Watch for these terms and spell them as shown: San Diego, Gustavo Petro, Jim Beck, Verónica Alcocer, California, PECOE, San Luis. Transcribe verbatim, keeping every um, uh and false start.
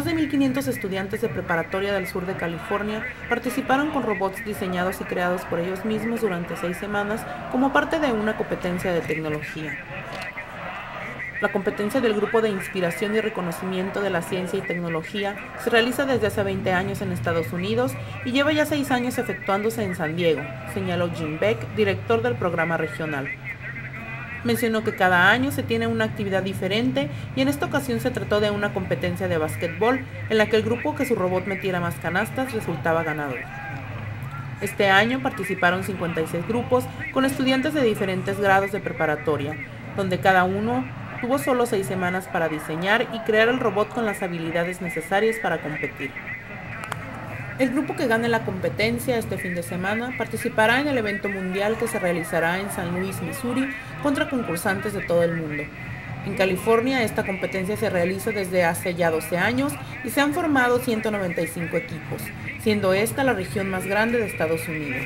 más de mil quinientos estudiantes de preparatoria del sur de California participaron con robots diseñados y creados por ellos mismos durante seis semanas como parte de una competencia de tecnología. La competencia del Grupo de Inspiración y Reconocimiento de la Ciencia y Tecnología se realiza desde hace veinte años en Estados Unidos y lleva ya seis años efectuándose en San Diego, señaló Jim Beck, director del programa regional. Mencionó que cada año se tiene una actividad diferente y en esta ocasión se trató de una competencia de básquetbol en la que el grupo que su robot metiera más canastas resultaba ganador. Este año participaron cincuenta y seis grupos con estudiantes de diferentes grados de preparatoria, donde cada uno tuvo solo seis semanas para diseñar y crear el robot con las habilidades necesarias para competir. El grupo que gane la competencia este fin de semana participará en el evento mundial que se realizará en San Luis, Missouri, contra concursantes de todo el mundo. En California, esta competencia se realiza desde hace ya doce años y se han formado ciento noventa y cinco equipos, siendo esta la región más grande de Estados Unidos.